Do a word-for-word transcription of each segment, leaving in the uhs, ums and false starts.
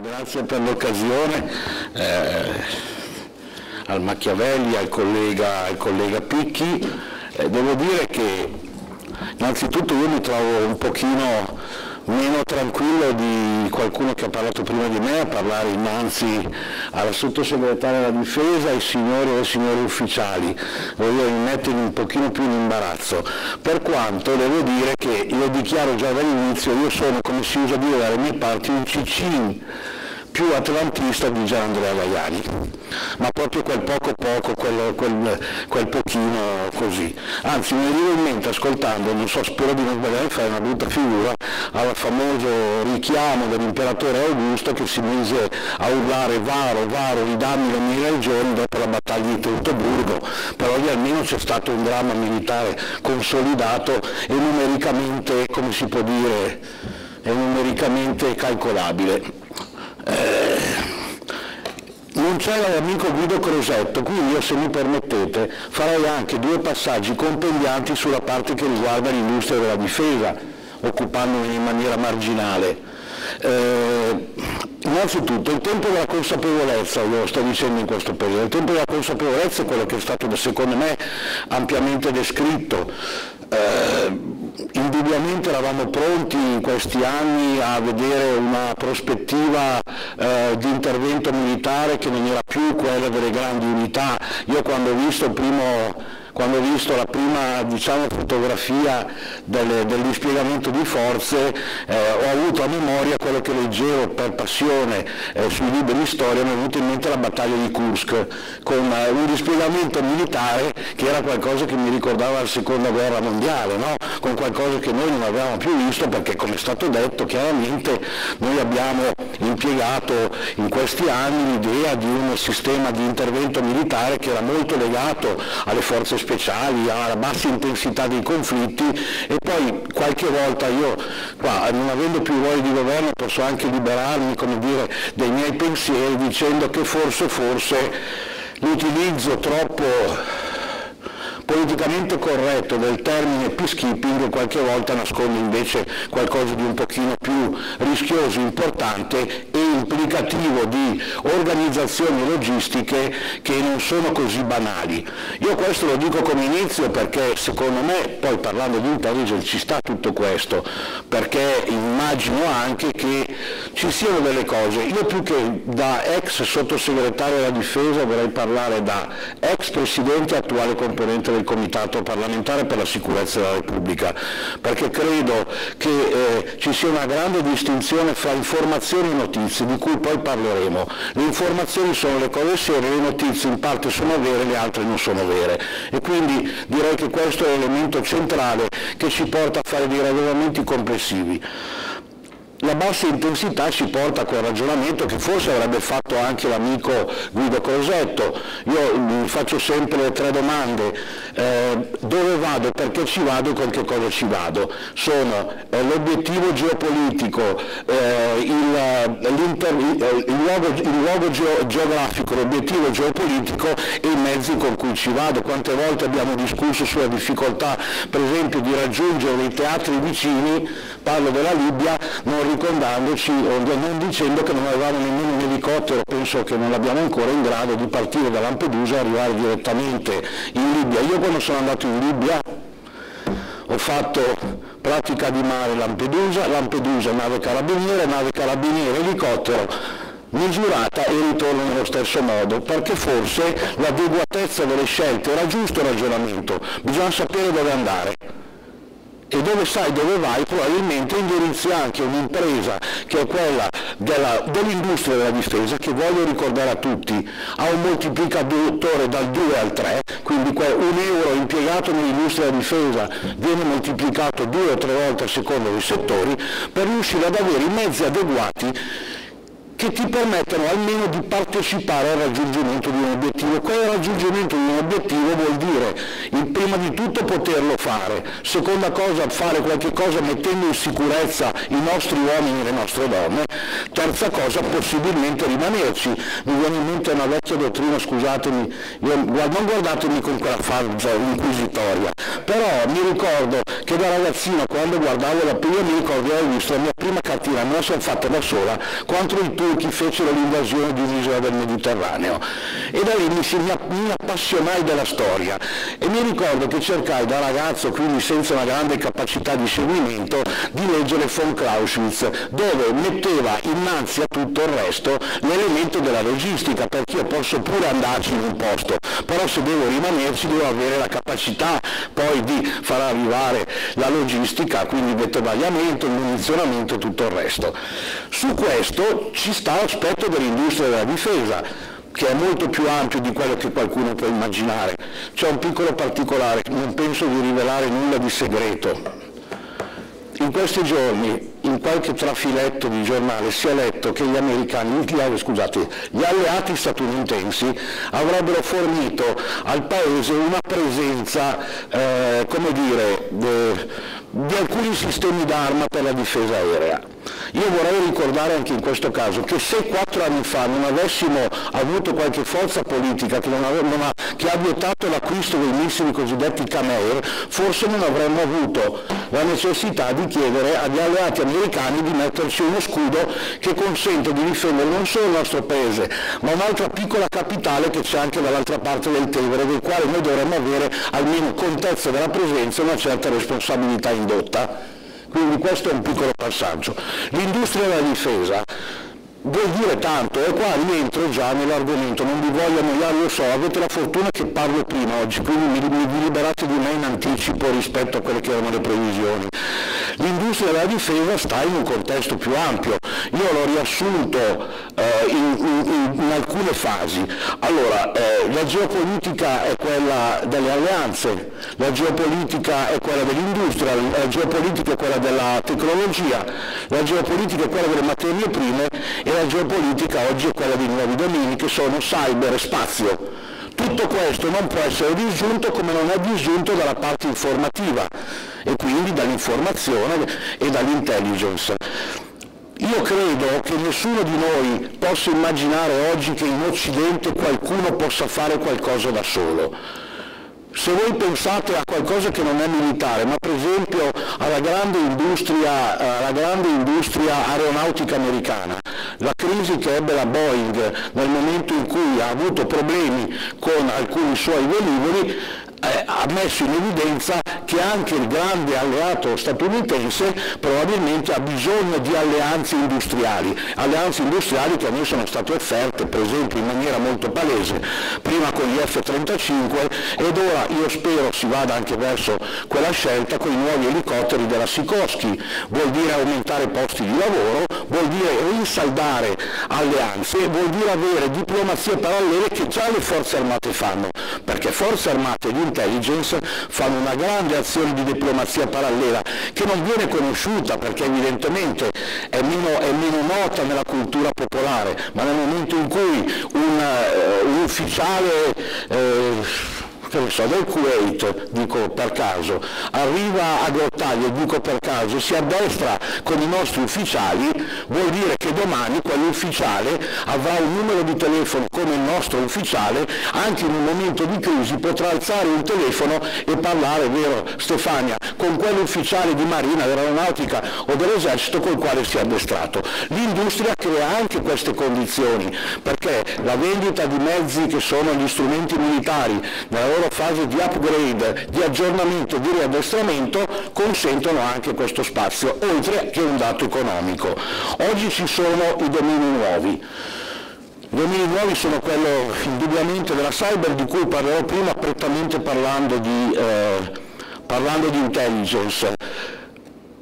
Grazie per l'occasione, eh, al Machiavelli, al collega, al collega Picchi. Eh, devo dire che innanzitutto io mi trovo un pochino meno tranquillo di qualcuno che ha parlato prima di me a parlare innanzi alla sottosegretaria della difesa, ai signori e ai signori ufficiali. Voglio mettermi un pochino più in imbarazzo, per quanto devo dire che io dichiaro già dall'inizio, io sono, come si usa dire dalle mie parti, un ciccin più atlantista di Gianandrea Gaiani, ma proprio quel poco poco, quel, quel, quel pochino così. Anzi, mi viene in mente ascoltando, non so, spero di non sbagliare, fare una brutta figura, al famoso richiamo dell'imperatore Augusto che si mise a urlare varo, varo, ridammi le mie ragioni dopo la battaglia di Teutoburgo, però lì almeno c'è stato un dramma militare consolidato e numericamente, come si può dire, è numericamente calcolabile. Eh, non c'era l'amico Guido Crosetto, quindi io, se mi permettete, farei anche due passaggi compendianti sulla parte che riguarda l'industria della difesa, occupandomi in maniera marginale. Eh, innanzitutto il tempo della consapevolezza, lo sto dicendo in questo periodo, il tempo della consapevolezza è quello che è stato secondo me ampiamente descritto. Eh, indubbiamente eravamo pronti in questi anni a vedere una prospettiva eh, di intervento militare che non era più quella delle grandi unità. Io quando ho visto il primo... Quando ho visto la prima, diciamo, fotografia del, del dispiegamento di forze, eh, ho avuto a memoria quello che leggevo per passione eh, sui libri di storia, mi è venuta in mente la battaglia di Kursk, con eh, un dispiegamento militare che era qualcosa che mi ricordava la seconda guerra mondiale, no? Con qualcosa che noi non avevamo più visto, perché, come è stato detto, chiaramente noi abbiamo impiegato in questi anni l'idea di un sistema di intervento militare che era molto legato alle forze speciali speciali, alla bassa intensità dei conflitti, e poi qualche volta io, qua, non avendo più ruoli di governo, posso anche liberarmi, come dire, dei miei pensieri dicendo che forse, forse l'utilizzo troppo politicamente corretto del termine peacekeeping qualche volta nasconde invece qualcosa di un pochino più rischioso, importante e implicativo di organizzazioni logistiche che non sono così banali. Io questo lo dico come inizio perché secondo me, poi parlando di intelligence, ci sta tutto questo, perché immagino anche che ci siano delle cose. Io, più che da ex sottosegretario della difesa, vorrei parlare da ex presidente e attuale componente del Comitato parlamentare per la sicurezza della Repubblica, perché credo che eh, ci sia una grande distinzione fra informazioni e notizie, di cui poi parleremo. Le informazioni sono le cose serie, le notizie in parte sono vere, le altre non sono vere, e quindi direi che questo è l'elemento centrale che ci porta a fare dei ragionamenti complessivi. La bassa intensità ci porta a quel ragionamento che forse avrebbe fatto anche l'amico Guido Crosetto. Io mi faccio sempre tre domande: eh, dove vado, perché ci vado e con che cosa ci vado? Sono eh, l'obiettivo geopolitico, eh, il, eh, il luogo, il luogo geo geografico, l'obiettivo geopolitico e i mezzi con cui ci vado. Quante volte abbiamo discusso sulla difficoltà, per esempio, di raggiungere dei teatri vicini, parlo della Libia, non ricordandoci, non dicendo che non avevamo nemmeno un elicottero, penso che non l'abbiamo ancora, in grado di partire da Lampedusa e arrivare direttamente in Libia. Io quando sono andato in Libia ho fatto pratica di mare Lampedusa, Lampedusa nave carabiniere, nave carabiniere, elicottero, misurata e ritorno nello stesso modo, perché forse l'adeguatezza delle scelte era giusto il ragionamento, bisogna sapere dove andare. E dove sai dove vai probabilmente indirizzi anche un'impresa che è quella dell'industria dell della difesa, che voglio ricordare a tutti ha un moltiplicatore dal due al tre, quindi un euro impiegato nell'industria della difesa viene moltiplicato due o tre volte a seconda dei settori, per riuscire ad avere i mezzi adeguati che ti permettono almeno di partecipare al raggiungimento di un obiettivo. Quel raggiungimento di un obiettivo vuol dire, in prima di tutto, poterlo fare, seconda cosa fare qualche cosa mettendo in sicurezza i nostri uomini e le nostre donne, terza cosa possibilmente rimanerci. Mi viene in mente una vecchia dottrina, scusatemi, io, non guardatemi con quella faccia inquisitoria, però mi ricordo che da ragazzino, quando guardavo la prima, mi ricordo di aver visto la mia prima cartina, me la sono fatta da sola, contro il tuo turchi fecero l'invasione di un'isola del Mediterraneo, e da lì mi, si, mi appassionai della storia e mi ricordo che cercai da ragazzo, quindi senza una grande capacità di seguimento, di leggere von Clausewitz, dove metteva innanzi a tutto il resto l'elemento della logistica, perché io posso pure andarci in un posto, però se devo rimanerci devo avere la capacità poi di far arrivare la logistica, quindi dettagliamento, munizionamento e tutto il resto. Su questo ci sta l'aspetto dell'industria della difesa, che è molto più ampio di quello che qualcuno può immaginare. C'è un piccolo particolare, non penso di rivelare nulla di segreto. In questi giorni, in qualche trafiletto di giornale, si è letto che gli americani, scusate, gli alleati statunitensi avrebbero fornito al Paese una presenza, eh, come dire, de, di alcuni sistemi d'arma per la difesa aerea. Io vorrei ricordare anche in questo caso che se quattro anni fa non avessimo avuto qualche forza politica che, non ave- non ha, che ha vietato l'acquisto dei missili cosiddetti Khmer, forse non avremmo avuto la necessità di chiedere agli alleati americani di metterci uno scudo che consente di difendere non solo il nostro paese, ma un'altra piccola capitale che c'è anche dall'altra parte del Tevere, del quale noi dovremmo avere almeno contezza della presenza e una certa responsabilità indotta. Quindi questo è un piccolo passaggio. L'industria della difesa vuol dire tanto, e qua rientro già nell'argomento, non vi voglio annoiare, lo so, avete la fortuna che parlo prima oggi, quindi mi, mi liberate di me in anticipo rispetto a quelle che erano le previsioni. L'industria della difesa sta in un contesto più ampio, io l'ho riassunto eh, in, in, in alcune fasi. Allora, eh, la geopolitica è quella delle alleanze, la geopolitica è quella dell'industria, la geopolitica è quella della tecnologia, la geopolitica è quella delle materie prime e la geopolitica oggi è quella dei nuovi domini che sono cyber e spazio. Tutto questo non può essere disgiunto, come non è disgiunto dalla parte informativa e quindi dall'informazione e dall'intelligence. Io credo che nessuno di noi possa immaginare oggi che in Occidente qualcuno possa fare qualcosa da solo. Se voi pensate a qualcosa che non è militare, ma per esempio alla grande industria, alla grande industria aeronautica americana, la crisi che ebbe la Boeing nel momento in cui ha avuto problemi con alcuni suoi velivoli, eh, ha messo in evidenza che anche il grande alleato statunitense probabilmente ha bisogno di alleanze industriali, alleanze industriali che a noi sono state offerte, per esempio in maniera molto palese, prima con gli F trentacinque ed ora io spero si vada anche verso quella scelta con i nuovi elicotteri della Sikorsky. Vuol dire aumentare posti di lavoro, vuol dire rinsaldare alleanze, vuol dire avere diplomazie parallele che già le forze armate fanno, perché forze armate di intelligence fanno una grande azione di diplomazia parallela che non viene conosciuta perché evidentemente è meno, è meno nota nella cultura popolare, ma nel momento in cui un, uh, un ufficiale uh, che ne so, del Kuwait, dico per caso, arriva a Grottaglie, dico per caso, si addestra con i nostri ufficiali, vuol dire che domani quell'ufficiale avrà un numero di telefono come il nostro ufficiale, anche in un momento di crisi potrà alzare un telefono e parlare, vero Stefania, con quell'ufficiale di Marina, dell'Aeronautica o dell'Esercito col quale si è addestrato. L'industria crea anche queste condizioni, perché la vendita di mezzi che sono gli strumenti militari, nella fase di upgrade, di aggiornamento, di riaddestramento, consentono anche questo spazio, oltre che un dato economico. Oggi ci sono i domini nuovi. I domini nuovi sono quello indubbiamente della cyber, di cui parlerò prima prettamente parlando di, eh, parlando di intelligence.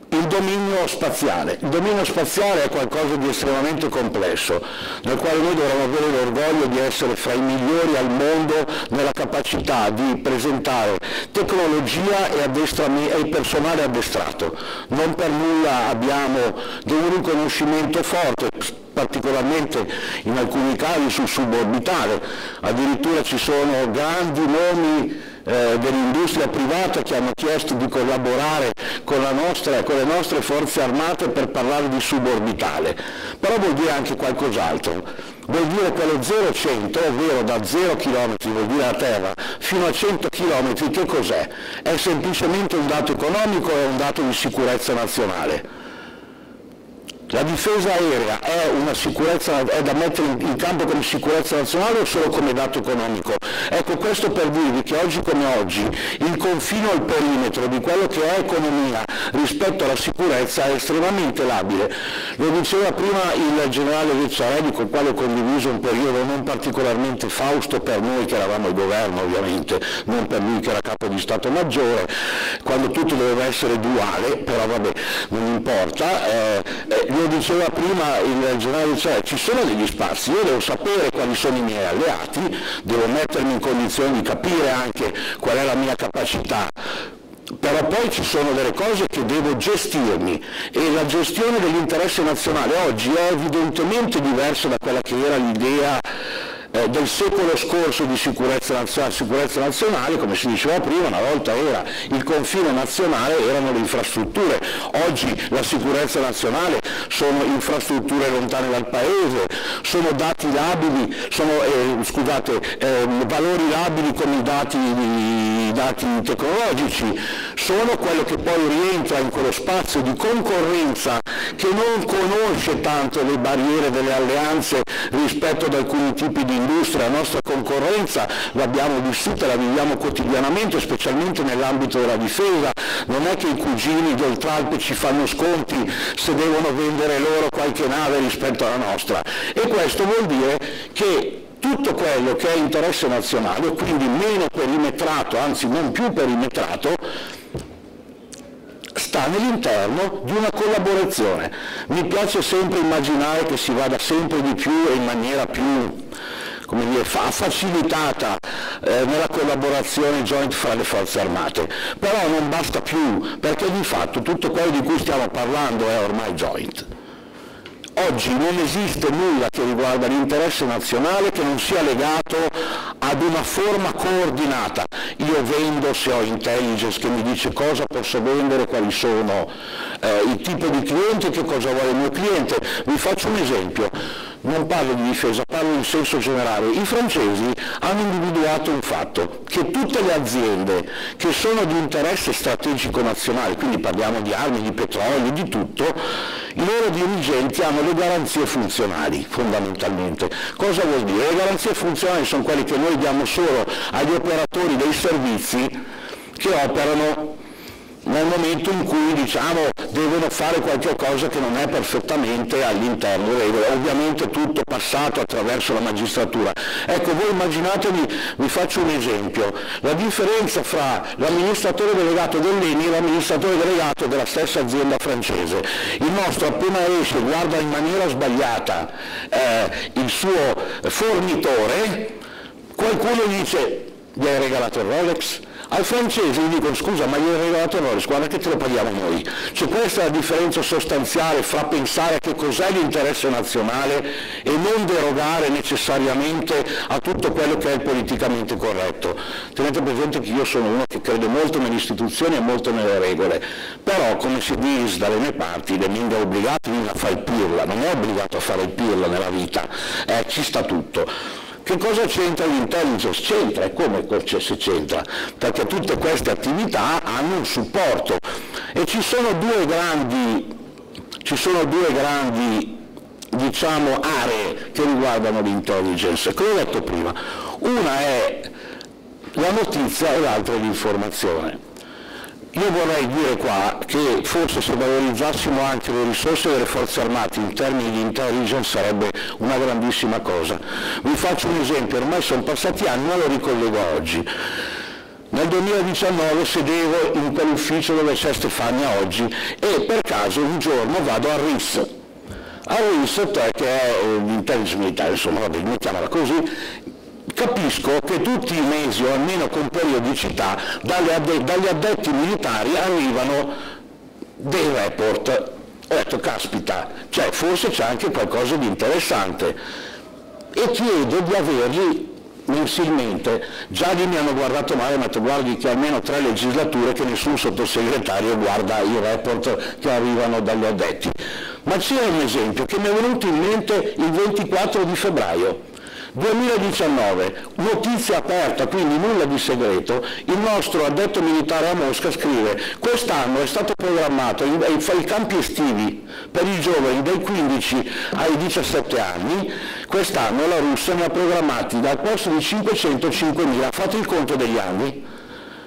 Il dominio spaziale. Il dominio spaziale è qualcosa di estremamente complesso, nel quale noi dovremmo avere l'orgoglio di essere fra i migliori al mondo nella capacità di presentare tecnologia e, e personale addestrato. Non per nulla abbiamo un riconoscimento forte, particolarmente in alcuni casi sul suborbitale. Addirittura ci sono grandi nomi dell'industria privata che hanno chiesto di collaborare con, la nostra, con le nostre forze armate per parlare di suborbitale, però vuol dire anche qualcos'altro. Vuol dire quello zero cento, ovvero da zero chilometri, vuol dire la Terra, fino a cento chilometri, che cos'è? È semplicemente un dato economico e un dato di sicurezza nazionale. La difesa aerea è, una sicurezza, è da mettere in campo come sicurezza nazionale o solo come dato economico? Ecco, questo per dirvi che oggi come oggi il confine o il perimetro di quello che è economia rispetto alla sicurezza è estremamente labile. Lo diceva prima il generale Rizzarelli, con il quale ho condiviso un periodo non particolarmente fausto per noi che eravamo il governo, ovviamente, non per lui che era capo di Stato Maggiore, quando tutto doveva essere duale, però vabbè, non importa. Eh, eh, Lo diceva prima il generale, cioè ci sono degli spazi, io devo sapere quali sono i miei alleati, devo mettermi in condizione di capire anche qual è la mia capacità, però poi ci sono delle cose che devo gestirmi e la gestione dell'interesse nazionale oggi è evidentemente diversa da quella che era l'idea del secolo scorso di sicurezza nazionale. Sicurezza nazionale, come si diceva prima, una volta era il confine nazionale, erano le infrastrutture. Oggi la sicurezza nazionale sono infrastrutture lontane dal paese, sono dati labili, sono eh, scusate, eh, valori labili come i dati, i dati tecnologici, sono quello che poi rientra in quello spazio di concorrenza che non conosce tanto le barriere delle alleanze rispetto ad alcuni tipi di industria. La nostra concorrenza l'abbiamo vissuta, la viviamo quotidianamente, specialmente nell'ambito della difesa. Non è che i cugini d'Oltralpe ci fanno sconti se devono vendere loro qualche nave rispetto alla nostra, e questo vuol dire che tutto quello che è interesse nazionale, quindi meno perimetrato, anzi non più perimetrato, sta nell'interno di una collaborazione. Mi piace sempre immaginare che si vada sempre di più e in maniera più, come dire, facilitata eh, nella collaborazione joint fra le forze armate, però non basta più, perché di fatto tutto quello di cui stiamo parlando è ormai joint. Oggi non esiste nulla che riguarda l'interesse nazionale che non sia legato ad una forma coordinata. Io vendo se ho intelligence che mi dice cosa posso vendere, quali sono eh, il tipo di cliente, che cosa vuole il mio cliente. Vi faccio un esempio, non parlo di difesa, parlo in senso generale. I francesi hanno individuato un fatto, che tutte le aziende che sono di interesse strategico nazionale, quindi parliamo di armi, di petrolio, di tutto, i loro dirigenti hanno le garanzie funzionali, fondamentalmente. Cosa vuol dire? Le garanzie funzionali sono quelle che noi diamo solo agli operatori dei servizi che operano nel momento in cui, diciamo, devono fare qualche cosa che non è perfettamente all'interno delle regole, ovviamente tutto passato attraverso la magistratura. Ecco, voi immaginatevi, vi faccio un esempio, la differenza fra l'amministratore delegato dell'ENI e l'amministratore delegato della stessa azienda francese. Il nostro appena esce guarda in maniera sbagliata eh, il suo fornitore, qualcuno gli dice gli hai regalato il Rolex? Al francese gli dicono scusa ma gli hai regalato il Rolex, guarda che te lo paghiamo noi. Cioè, questa è la differenza sostanziale fra pensare a che cos'è l'interesse nazionale e non derogare necessariamente a tutto quello che è il politicamente corretto. Tenete presente che io sono uno che crede molto nelle istituzioni e molto nelle regole, però come si dice dalle mie parti, le minga obbligati a fare il pirla, non è obbligato a fare il pirla nella vita, eh, ci sta tutto. Che cosa c'entra l'intelligence? C'entra, e come se c'entra? Perché tutte queste attività hanno un supporto e ci sono due grandi, ci sono due grandi diciamo, aree che riguardano l'intelligence, come ho detto prima. Una è la notizia e l'altra è l'informazione. Io vorrei dire qua che forse se valorizzassimo anche le risorse delle forze armate in termini di intelligence sarebbe una grandissima cosa. Vi faccio un esempio, ormai sono passati anni, ma lo ricollego a oggi. Nel duemiladiciannove sedevo in quell'ufficio dove c'è Stefania oggi e per caso un giorno vado al R I S. Al R I S, che è l'intelligence militare, insomma, vabbè, mettiamola così, capisco che tutti i mesi, o almeno con periodicità, dagli addetti militari arrivano dei report. Ho detto, caspita, cioè forse c'è anche qualcosa di interessante. E chiedo di averli mensilmente. Già lì mi hanno guardato male, ma ho detto, guardi che almeno tre legislature che nessun sottosegretario guarda i report che arrivano dagli addetti. Ma c'è un esempio che mi è venuto in mente il ventiquattro di febbraio. duemiladiciannove, notizia aperta, quindi nulla di segreto, il nostro addetto militare a Mosca scrive: quest'anno è stato programmato i campi estivi per i giovani dai quindici ai diciassette anni, quest'anno la Russia ne ha programmati dal posto di cinquecento a cinquemila, fate il conto degli anni,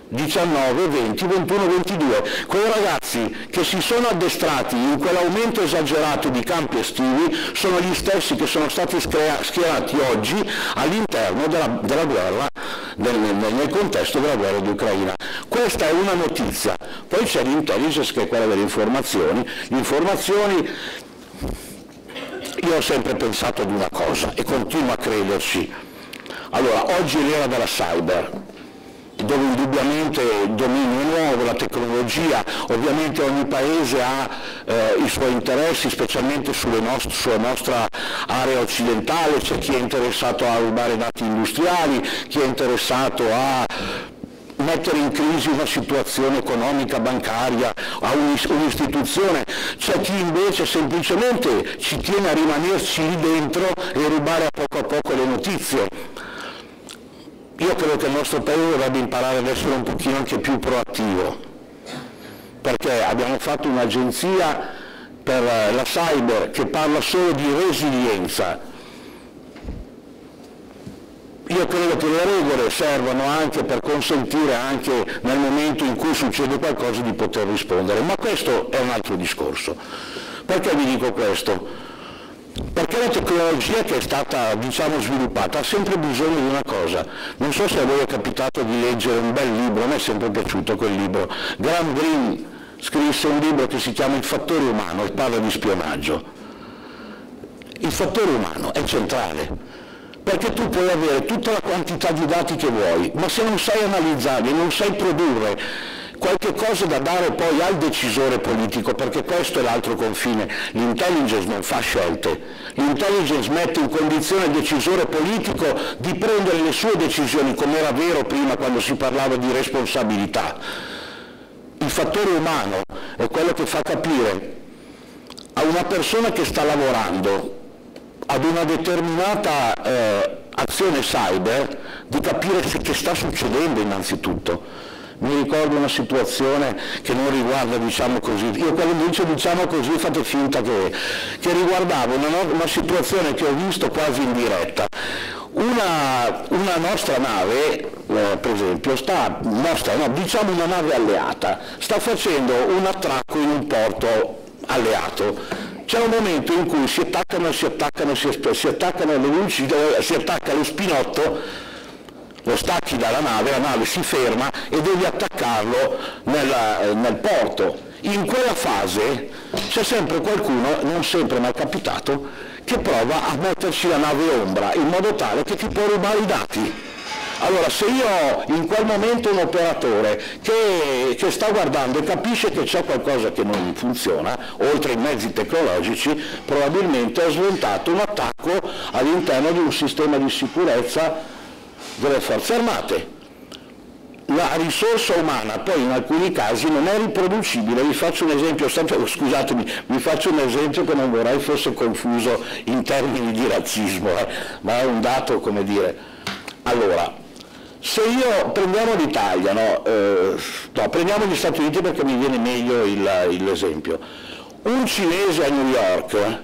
diciannove, venti, ventuno, ventidue, quei ragazzi che si sono addestrati in quell'aumento esagerato di campi estivi sono gli stessi che sono stati schierati oggi all'interno della, della guerra, nel, nel, nel contesto della guerra d'Ucraina. Questa è una notizia, poi c'è l'intelligence che è quella delle informazioni, le informazioni. Io ho sempre pensato ad una cosa e continuo a crederci. Allora, oggi è l'era della cyber, dove indubbiamente il dominio nuovo, la tecnologia, ovviamente ogni paese ha eh, i suoi interessi, specialmente sulle nostre, sulla nostra area occidentale, c'è chi è interessato a rubare dati industriali, chi è interessato a mettere in crisi una situazione economica, bancaria, a un'istituzione, c'è chi invece semplicemente ci tiene a rimanerci lì dentro e rubare a poco a poco le notizie. Io credo che il nostro Paese dovrebbe imparare ad essere un pochino anche più proattivo, perché abbiamo fatto un'agenzia per la cyber che parla solo di resilienza. Io credo che le regole servano anche per consentire, anche nel momento in cui succede qualcosa, di poter rispondere, ma questo è un altro discorso. Perché vi dico questo? Perché la tecnologia che è stata, diciamo, sviluppata ha sempre bisogno di una cosa. Non so se a voi è capitato di leggere un bel libro, a me è sempre piaciuto quel libro. Graham Greene scrisse un libro che si chiama Il fattore umano e parla di spionaggio. Il fattore umano è centrale, perché tu puoi avere tutta la quantità di dati che vuoi, ma se non sai analizzarli, non sai produrre qualche cosa da dare poi al decisore politico, perché questo è l'altro confine, l'intelligence non fa scelte, l'intelligence mette in condizione il decisore politico di prendere le sue decisioni, come era vero prima quando si parlava di responsabilità. Il fattore umano è quello che fa capire a una persona che sta lavorando ad una determinata eh, azione cyber di capire che sta succedendo innanzitutto. Mi ricordo una situazione che non riguarda, diciamo così, io quando dice diciamo così fate finta che, che riguardava una, no, una situazione che ho visto quasi in diretta. Una, una nostra nave, eh, per esempio, sta, nostra, no, diciamo una nave alleata, sta facendo un attracco in un porto alleato. C'è un momento in cui si attaccano, si attaccano, si, si attaccano le luci, si attacca lo spinotto, lo stacchi dalla nave, la nave si ferma e devi attaccarlo nel, nel porto. In quella fase c'è sempre qualcuno, non sempre ma è capitato, che prova a metterci la nave ombra in modo tale che ti può rubare i dati. Allora, se io ho in quel momento un operatore che, che sta guardando e capisce che c'è qualcosa che non funziona, oltre ai mezzi tecnologici, probabilmente ho sventato un attacco all'interno di un sistema di sicurezza delle forze armate. La risorsa umana poi in alcuni casi non è riproducibile. Vi faccio un esempio, scusatemi, vi faccio un esempio che non vorrei fosse confuso in termini di razzismo, eh, ma è un dato, come dire. Allora, se io prendiamo l'Italia, no, eh, no, prendiamo gli Stati Uniti perché mi viene meglio l'esempio. Un cinese a New York, eh,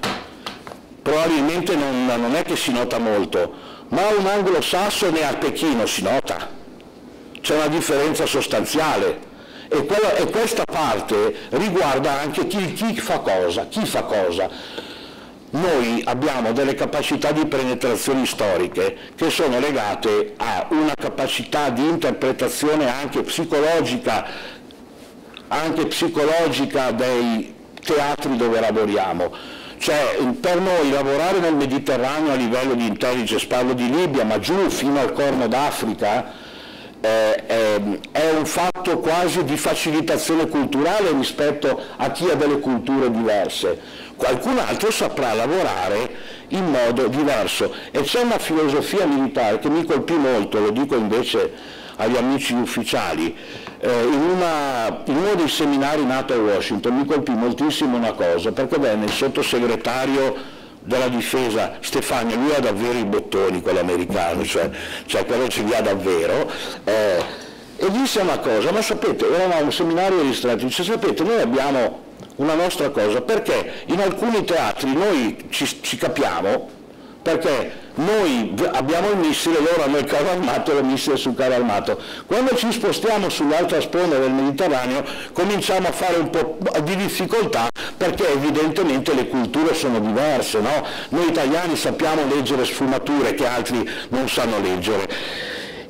probabilmente non, non è che si nota molto, ma un anglosassone a Pechino si nota, c'è una differenza sostanziale e, quella, e questa parte riguarda anche chi, chi fa cosa, chi fa cosa. Noi abbiamo delle capacità di penetrazioni storiche che sono legate a una capacità di interpretazione anche psicologica, anche psicologica dei teatri dove lavoriamo. Cioè, per noi lavorare nel Mediterraneo a livello di intelligence, parlo di Libia, ma giù fino al Corno d'Africa, eh, eh, è un fatto quasi di facilitazione culturale rispetto a chi ha delle culture diverse. Qualcun altro saprà lavorare in modo diverso. E c'è una filosofia militare che mi colpì molto, lo dico invece agli amici ufficiali, eh, in, una, in uno dei seminari NATO a Washington mi colpì moltissimo una cosa, perché venne il sottosegretario della difesa Stefania, lui ha davvero i bottoni, quello americano, cioè, cioè quello ci li ha davvero, eh, e disse una cosa, ma sapete, era un seminario di strategia, dice, sapete, noi abbiamo una nostra cosa, perché in alcuni teatri noi ci, ci capiamo, perché noi abbiamo il missile, loro hanno il carro armato e il missile sul carro armato. Quando ci spostiamo sull'altra sponda del Mediterraneo cominciamo a fare un po' di difficoltà, perché evidentemente le culture sono diverse, no? Noi italiani sappiamo leggere sfumature che altri non sanno leggere.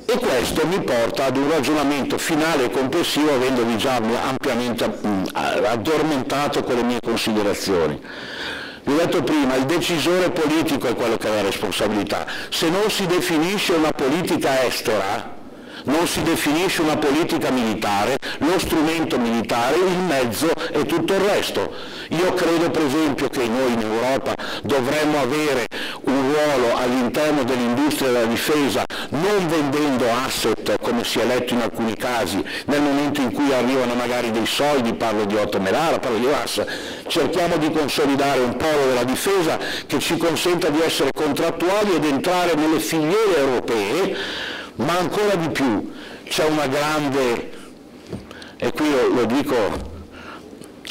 E questo mi porta ad un ragionamento finale e complessivo, avendovi già ampiamente addormentato con le mie considerazioni. Vi ho detto prima, il decisore politico è quello che ha la responsabilità. Se non si definisce una politica estera, non si definisce una politica militare, lo strumento militare, il mezzo e tutto il resto. Io credo per esempio che noi in Europa dovremmo avere un ruolo all'interno dell'industria della difesa, non vendendo asset come si è letto in alcuni casi, nel momento in cui arrivano magari dei soldi, parlo di Otto Melara, parlo di R I S, cerchiamo di consolidare un polo della difesa che ci consenta di essere contrattuali ed entrare nelle filiere europee. Ma ancora di più c'è una grande, e qui lo, lo dico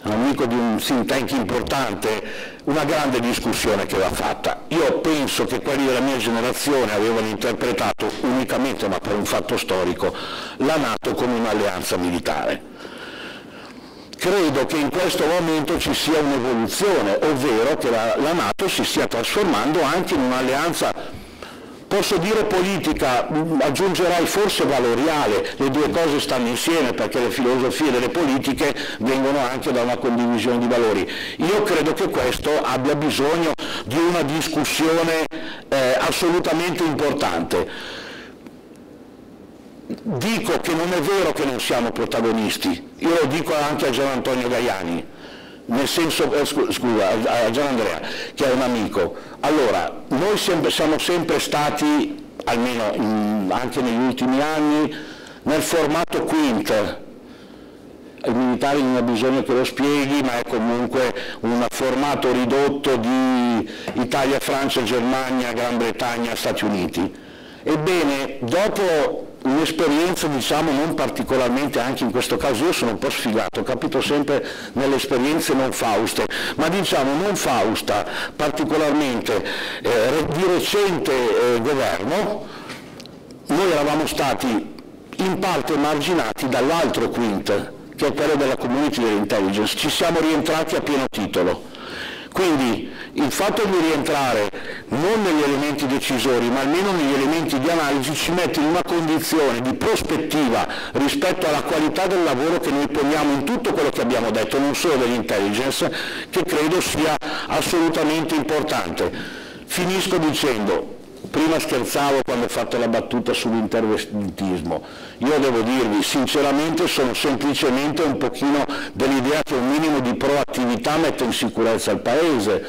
all'amico di un think tank importante, una grande discussione che va fatta. Io penso che quelli della mia generazione avevano interpretato unicamente, ma per un fatto storico, la NATO come un'alleanza militare. Credo che in questo momento ci sia un'evoluzione, ovvero che la, la NATO si stia trasformando anche in un'alleanza, posso dire politica, aggiungerai forse valoriale, le due cose stanno insieme perché le filosofie delle politiche vengono anche da una condivisione di valori. Io credo che questo abbia bisogno di una discussione eh, assolutamente importante. Dico che non è vero che non siamo protagonisti, io lo dico anche a Gianandrea Gaiani, nel senso, eh, scusa, a Gianandrea, che è un amico. Allora, noi sempre, siamo sempre stati, almeno in, anche negli ultimi anni, nel formato quint. I militari non hanno bisogno che lo spieghi, ma è comunque un formato ridotto di Italia, Francia, Germania, Gran Bretagna, Stati Uniti. Ebbene, dopo un'esperienza diciamo non particolarmente, anche in questo caso io sono un po' sfigato, capito sempre nelle esperienze non fauste, ma diciamo non fausta particolarmente eh, di recente eh, governo, noi eravamo stati in parte marginati dall'altro quint, che è quello della community dell'intelligence, ci siamo rientrati a pieno titolo. Quindi il fatto di rientrare non negli elementi decisori ma almeno negli elementi di analisi ci mette in una condizione di prospettiva rispetto alla qualità del lavoro che noi poniamo in tutto quello che abbiamo detto, non solo dell'intelligence, che credo sia assolutamente importante. Finisco dicendo, prima scherzavo quando ho fatto la battuta sull'interventismo, io devo dirvi sinceramente sono semplicemente un pochino dell'idea che un minimo di proattività mette in sicurezza il Paese.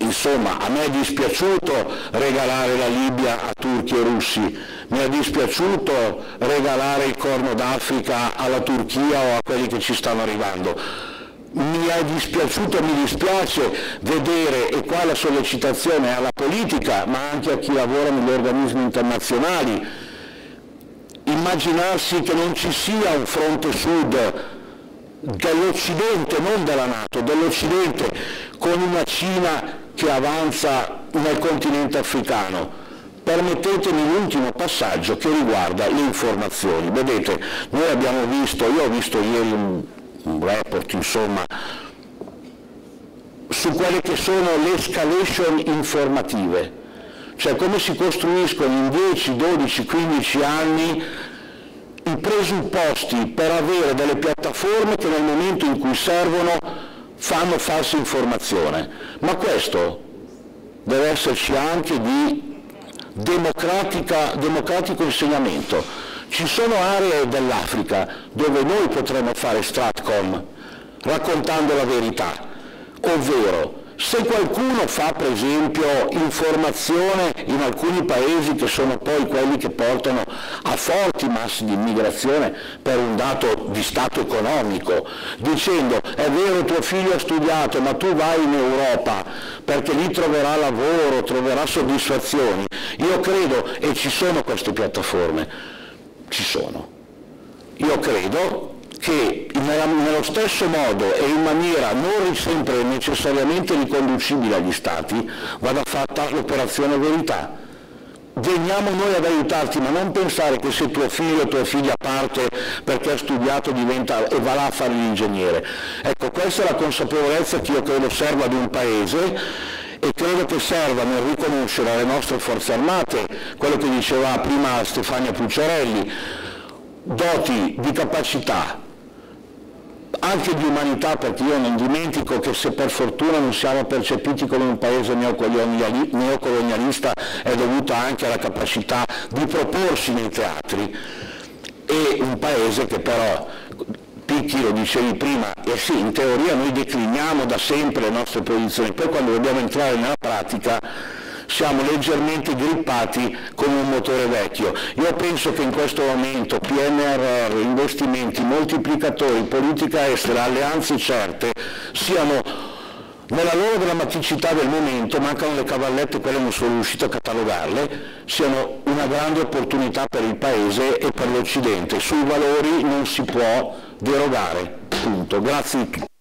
Insomma, a me è dispiaciuto regalare la Libia a turchi e russi, mi è dispiaciuto regalare il Corno d'Africa alla Turchia o a quelli che ci stanno arrivando. Mi è dispiaciuto e mi dispiace vedere, e qua la sollecitazione alla politica, ma anche a chi lavora negli organismi internazionali, immaginarsi che non ci sia un fronte sud dell'Occidente, non della NATO, dell'Occidente, con una Cina che avanza nel continente africano. Permettetemi l'ultimo passaggio che riguarda le informazioni. Vedete, noi abbiamo visto, io ho visto ieri un un report insomma su quelle che sono le escalation informative, cioè come si costruiscono in dieci, dodici, quindici anni i presupposti per avere delle piattaforme che nel momento in cui servono fanno falsa informazione, ma questo deve esserci anche di democratica, democratico insegnamento. Ci sono aree dell'Africa dove noi potremmo fare Stratcom raccontando la verità, ovvero Se qualcuno fa per esempio informazione in alcuni paesi che sono poi quelli che portano a forti masse di immigrazione per un dato di stato economico, dicendo è vero tuo figlio ha studiato ma tu vai in Europa perché lì troverà lavoro, troverà soddisfazioni, io credo, e ci sono queste piattaforme, ci sono, io credo che nello stesso modo e in maniera non sempre necessariamente riconducibile agli Stati vada fatta l'operazione verità. Veniamo noi ad aiutarti, ma non pensare che se tuo figlio o tua figlia parte perché ha studiato diventa, e va là a fare l'ingegnere. Ecco, questa è la consapevolezza che io credo serva ad un Paese, e credo che serva nel riconoscere alle nostre forze armate quello che diceva prima Stefania Pucciarelli, doti di capacità, anche di umanità, perché io non dimentico che se per fortuna non siamo percepiti come un paese neocolonialista è dovuta anche alla capacità di proporsi nei teatri, e un paese che però, Picchi lo dicevi prima, e sì, in teoria noi decliniamo da sempre le nostre posizioni, poi quando dobbiamo entrare nella pratica siamo leggermente grippati come un motore vecchio. Io penso che in questo momento P N R R, investimenti, moltiplicatori, politica estera, alleanze certe, siano nella loro drammaticità del momento, mancano le cavallette, quelle non sono riuscito a catalogarle, siano una grande opportunità per il Paese e per l'Occidente. Sui valori non si può derogare, punto. Grazie a tutti.